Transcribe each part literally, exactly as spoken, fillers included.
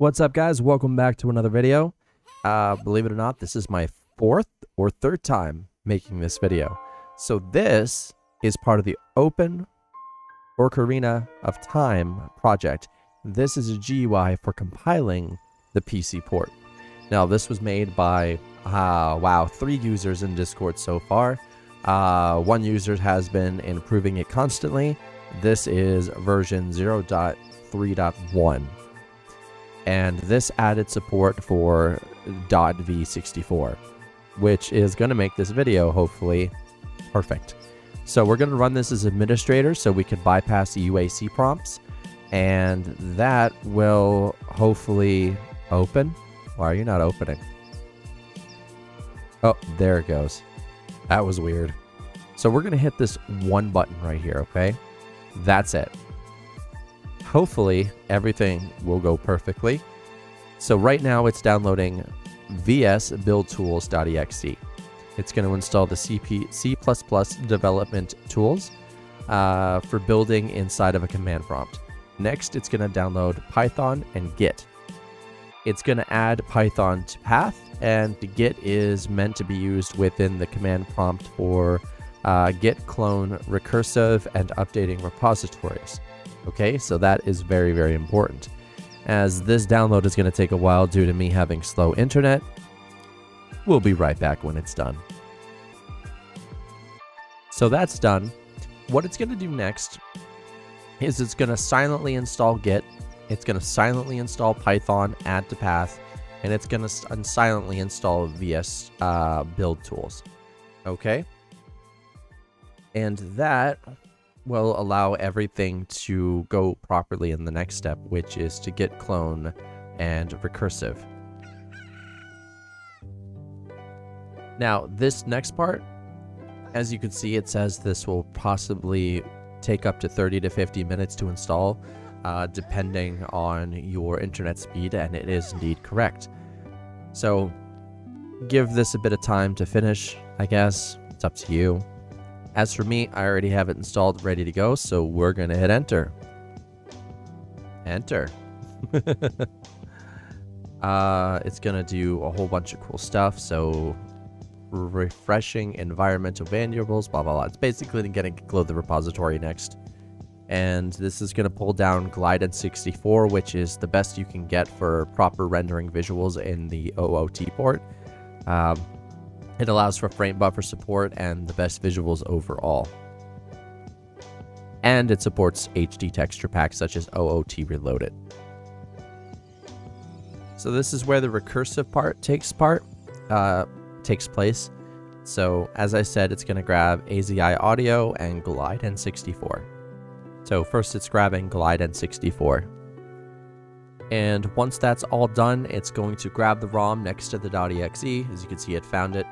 What's up, guys? Welcome back to another video. Uh, believe it or not, this is my fourth or third time making this video. So this is part of the Open Ocarina of Time project. This is a G U I for compiling the P C port. Now, this was made by, uh, wow, three users in Discord so far. Uh, one user has been improving it constantly. This is version zero point three point one. And this added support for .v sixty-four, which is going to make this video hopefully perfect. So we're going to run this as administrator so we can bypass the U A C prompts, and that will hopefully open. Why are you not opening? Oh, there it goes. That was weird. So we're going to hit this one button right here, okay? That's it. Hopefully everything will go perfectly. So right now it's downloading v s build tools dot e x e. It's going to install the C P C plus plus development tools uh, for building inside of a command prompt. Next, it's going to download Python and Git. It's going to add Python to path, and Git is meant to be used within the command prompt for uh, Git clone, recursive, and updating repositories. Okay, so that is very, very important, as this download is going to take a while due to me having slow internet. We'll be right back when it's done. So that's done. What it's going to do next is it's going to silently install Git. It's going to silently install Python, add to path, and it's going to silently install V S uh, build tools. Okay. And that will allow everything to go properly in the next step, which is to Git clone and recursive. Now, this next part, as you can see, it says this will possibly take up to thirty to fifty minutes to install, uh, depending on your internet speed, and it is indeed correct. So give this a bit of time to finish, I guess. It's up to you. As for me, I already have it installed, ready to go, so we're going to hit enter. Enter. uh, it's going to do a whole bunch of cool stuff, so refreshing environmental variables, blah, blah, blah. It's basically going to load the repository next. And this is going to pull down GLideN sixty-four, which is the best you can get for proper rendering visuals in the O O T port. Um, It allows for frame buffer support and the best visuals overall. And it supports H D texture packs such as O O T Reloaded. So this is where the recursive part takes part, uh, takes place. So as I said, it's going to grab A Z I Audio and GLideN sixty-four. So first it's grabbing GLideN sixty-four. And once that's all done, it's going to grab the ROM next to the .exe. As you can see, it found it.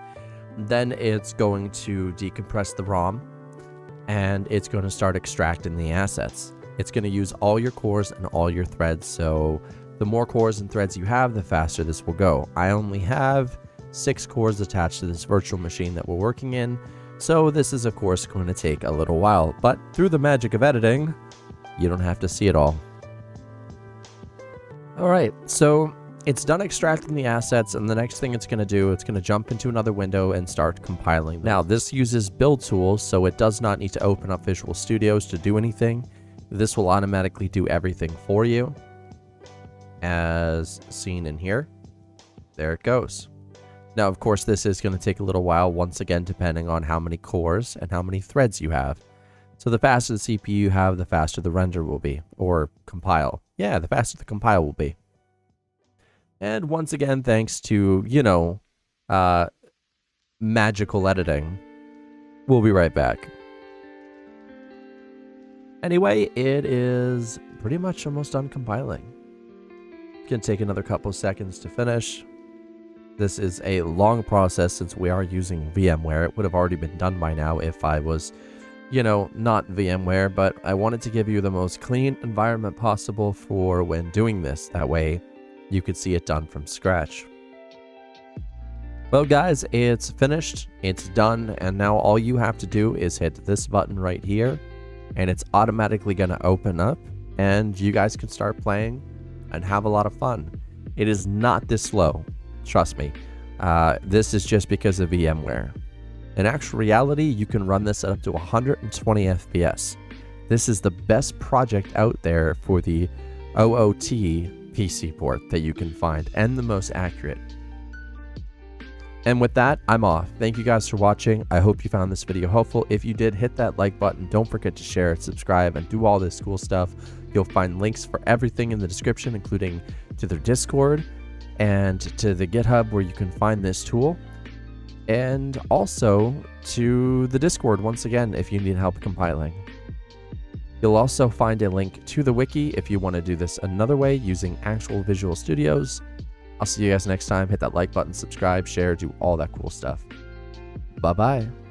Then it's going to decompress the ROM, and it's going to start extracting the assets. It's going to use all your cores and all your threads, so the more cores and threads you have, the faster this will go. I only have six cores attached to this virtual machine that we're working in, so this is of course going to take a little while, but through the magic of editing, you don't have to see it all. Alright, so it's done extracting the assets, and the next thing it's going to do, it's going to jump into another window and start compiling. Now, this uses build tools, so it does not need to open up Visual Studios to do anything. This will automatically do everything for you, as seen in here. There it goes. Now, of course, this is going to take a little while, once again, depending on how many cores and how many threads you have. So the faster the C P U you have, the faster the render will be, or compile. Yeah, the faster the compile will be. And once again, thanks to, you know, uh, magical editing. We'll be right back. Anyway, it is pretty much almost done compiling. It's going to take another couple seconds to finish. This is a long process since we are using VMware. It would have already been done by now if I was, you know, not VMware, but I wanted to give you the most clean environment possible for when doing this. That way, you could see it done from scratch. Well, guys, it's finished, it's done, and now all you have to do is hit this button right here, and it's automatically going to open up, and you guys can start playing and have a lot of fun. It is not this slow, trust me. Uh, this is just because of VMware. In actual reality, you can run this at up to one hundred twenty F P S. This is the best project out there for the O O T P C port that you can find, and the most accurate. And with that, I'm off. Thank you guys for watching. I hope you found this video helpful. If you did, hit that like button. Don't forget to share, subscribe, and do all this cool stuff. You'll find links for everything in the description, including to their Discord and to the GitHub where you can find this tool. And also to the Discord, once again, if you need help compiling. You'll also find a link to the wiki if you want to do this another way using actual Visual Studios. I'll see you guys next time. Hit that like button, subscribe, share, do all that cool stuff. Bye-bye.